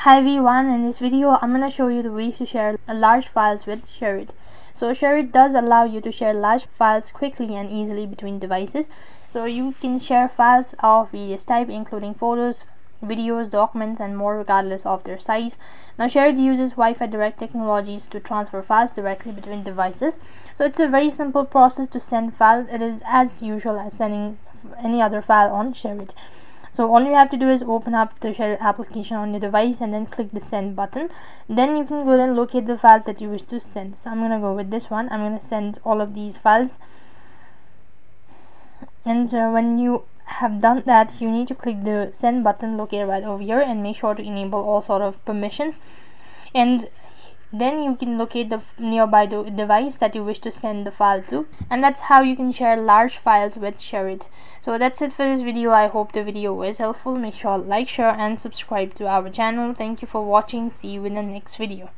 Hi everyone, in this video I'm going to show you the ways to share large files with ShareIt. So ShareIt does allow you to share large files quickly and easily between devices. So you can share files of various type including photos, videos, documents and more regardless of their size. Now ShareIt uses Wi-Fi direct technologies to transfer files directly between devices. So it's a very simple process to send files. It is as usual as sending any other file on ShareIt. So all you have to do is open up the ShareIt application on your device and then click the send button. Then you can go and locate the files that you wish to send. So I'm going to go with this one. I'm going to send all of these files. And when you have done that, you need to click the send button located right over here and make sure to enable all sort of permissions. And then you can locate the nearby device that you wish to send the file to, and that's how you can share large files with ShareIt. So that's it for this video. I hope the video was helpful. Make sure to like, share and subscribe to our channel. Thank you for watching. See you in the next video.